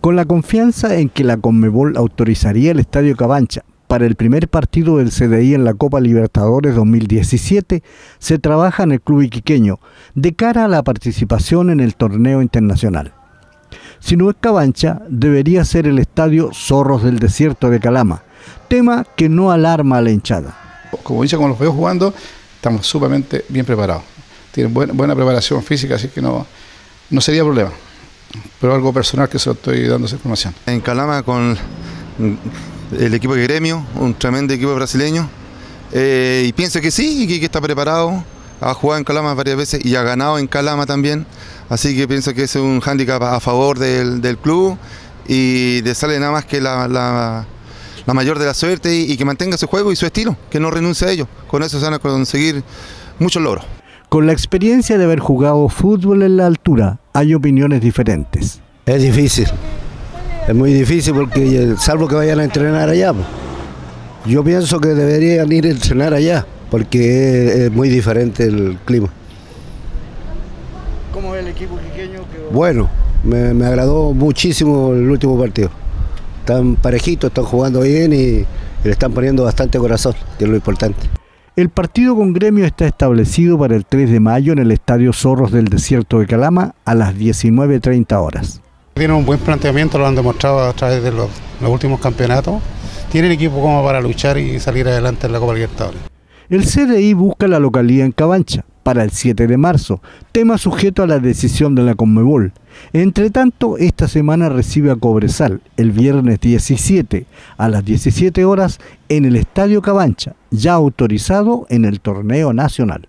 Con la confianza en que la Conmebol autorizaría el Estadio Cavancha para el primer partido del CDI en la Copa Libertadores 2017, se trabaja en el club iquiqueño de cara a la participación en el torneo internacional. Si no es Cavancha, debería ser el Estadio Zorros del Desierto de Calama, tema que no alarma a la hinchada. Como dice, como los veo jugando, estamos sumamente bien preparados. Tienen buena preparación física, así que no sería problema. Pero algo personal que se lo estoy dando esa información. En Calama con el equipo de Gremio, un tremendo equipo brasileño, y pienso que sí, y que está preparado, ha jugado en Calama varias veces y ha ganado en Calama también, así que pienso que es un hándicap a favor del club y le sale nada más que la mayor de la suerte y que mantenga su juego y su estilo, que no renuncie a ello, con eso se van a conseguir muchos logros. Con la experiencia de haber jugado fútbol en la altura, hay opiniones diferentes. Es difícil, es muy difícil porque salvo que vayan a entrenar allá, yo pienso que deberían ir a entrenar allá porque es muy diferente el clima. ¿Cómo es el equipo iquiqueño? Bueno, me agradó muchísimo el último partido. Están parejitos, están jugando bien y le están poniendo bastante corazón, que es lo importante. El partido con Gremio está establecido para el 3 de mayo en el Estadio Zorros del Desierto de Calama a las 19:30 horas. Tienen un buen planteamiento, lo han demostrado a través de los últimos campeonatos. Tienen equipo como para luchar y salir adelante en la Copa Libertadores. El CDI busca la localía en Cavancha para el 7 de marzo, tema sujeto a la decisión de la Conmebol. Entre tanto, esta semana recibe a Cobresal el viernes 17 a las 17 horas en el Estadio Cavancha, ya autorizado en el torneo nacional.